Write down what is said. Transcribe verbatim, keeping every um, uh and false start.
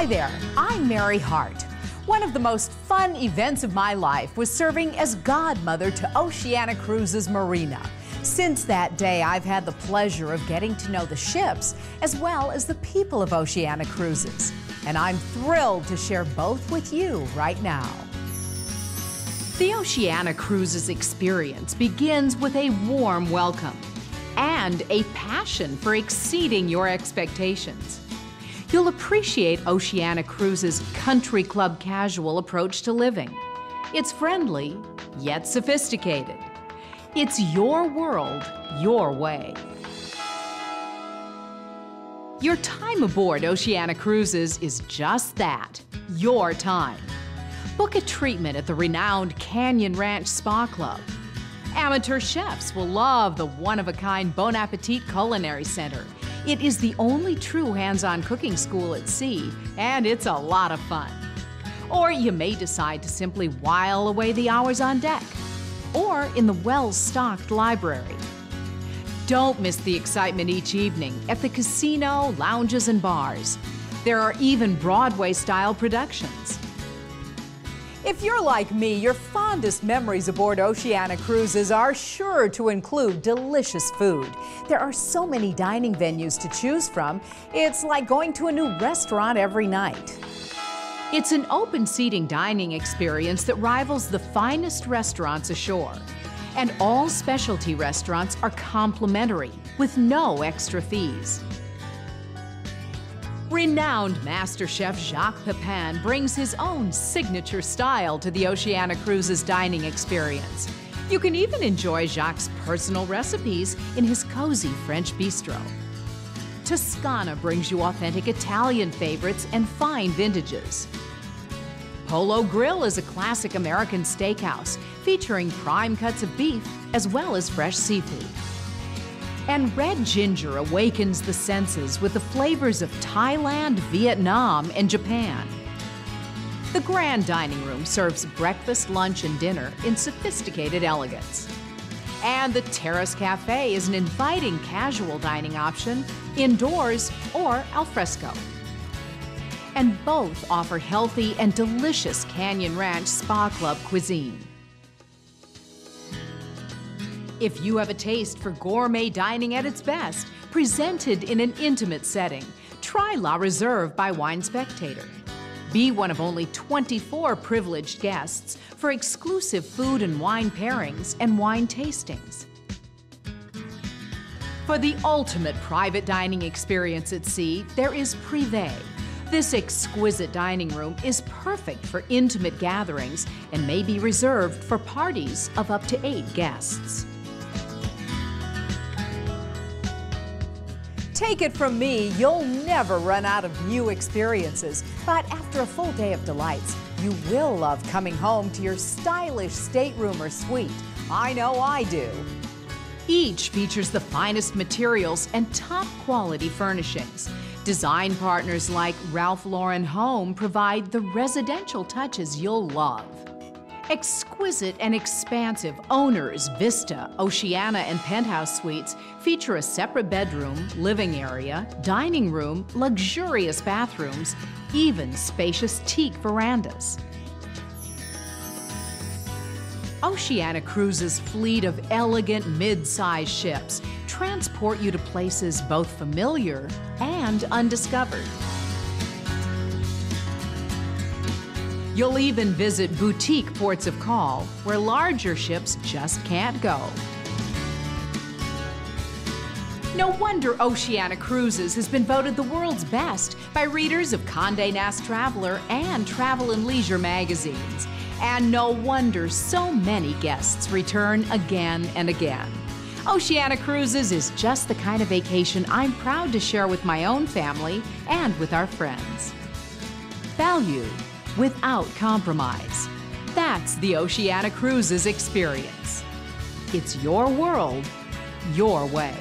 Hi there, I'm Mary Hart. One of the most fun events of my life was serving as godmother to Oceania Cruises Marina. Since that day, I've had the pleasure of getting to know the ships as well as the people of Oceania Cruises. And I'm thrilled to share both with you right now. The Oceania Cruises experience begins with a warm welcome and a passion for exceeding your expectations. You'll appreciate Oceania Cruises' country club casual approach to living. It's friendly, yet sophisticated. It's your world, your way. Your time aboard Oceania Cruises is just that, your time. Book a treatment at the renowned Canyon Ranch Spa Club. Amateur chefs will love the one-of-a-kind Bon Appetit Culinary Center. It is the only true hands-on cooking school at sea, and it's a lot of fun. Or you may decide to simply while away the hours on deck, or in the well-stocked library. Don't miss the excitement each evening at the casino, lounges, and bars. There are even Broadway-style productions. If you're like me, your fondest memories aboard Oceania Cruises are sure to include delicious food. There are so many dining venues to choose from, it's like going to a new restaurant every night. It's an open seating dining experience that rivals the finest restaurants ashore. And all specialty restaurants are complimentary, with no extra fees. Renowned master chef Jacques Pepin brings his own signature style to the Oceania Cruises dining experience. You can even enjoy Jacques' personal recipes in his cozy French bistro. Toscana brings you authentic Italian favorites and fine vintages. Polo Grill is a classic American steakhouse featuring prime cuts of beef as well as fresh seafood. And Red Ginger awakens the senses with the flavors of Thailand, Vietnam, and Japan. The Grand Dining Room serves breakfast, lunch, and dinner in sophisticated elegance. And the Terrace Cafe is an inviting casual dining option, indoors or al fresco. And both offer healthy and delicious Canyon Ranch Spa Club cuisine. If you have a taste for gourmet dining at its best, presented in an intimate setting, try La Reserve by Wine Spectator. Be one of only twenty-four privileged guests for exclusive food and wine pairings and wine tastings. For the ultimate private dining experience at sea, there is Privé. This exquisite dining room is perfect for intimate gatherings and may be reserved for parties of up to eight guests. Take it from me, you'll never run out of new experiences. But after a full day of delights, you will love coming home to your stylish stateroom or suite. I know I do. Each features the finest materials and top quality furnishings. Design partners like Ralph Lauren Home provide the residential touches you'll love. Exquisite and expansive Owners, Vista, Oceana, and Penthouse suites feature a separate bedroom, living area, dining room, luxurious bathrooms, even spacious teak verandas. Oceania Cruises' fleet of elegant mid-sized ships transport you to places both familiar and undiscovered. You'll even visit boutique ports of call, where larger ships just can't go. No wonder Oceania Cruises has been voted the world's best by readers of Condé Nast Traveler and Travel and Leisure magazines. And no wonder so many guests return again and again. Oceania Cruises is just the kind of vacation I'm proud to share with my own family and with our friends. Value without compromise. That's the Oceania Cruises experience. It's your world, your way.